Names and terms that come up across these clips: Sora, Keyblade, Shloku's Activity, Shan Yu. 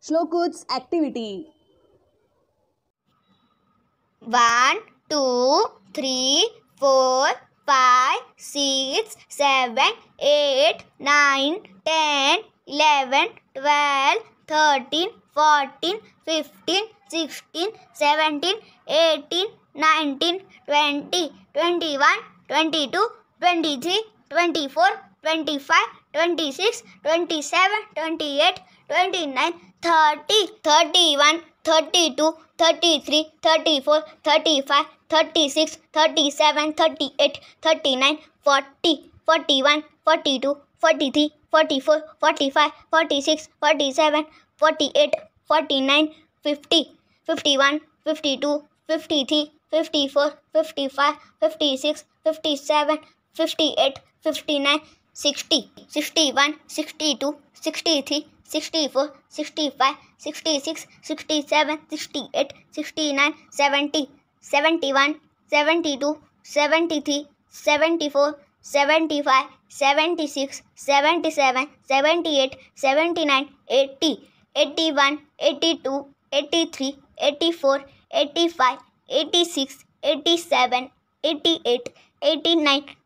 Shloku's activity. 91, 92, 93, 94, 95, 96, 97, 98,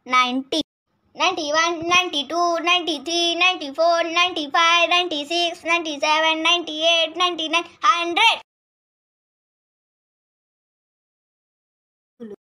99, 100.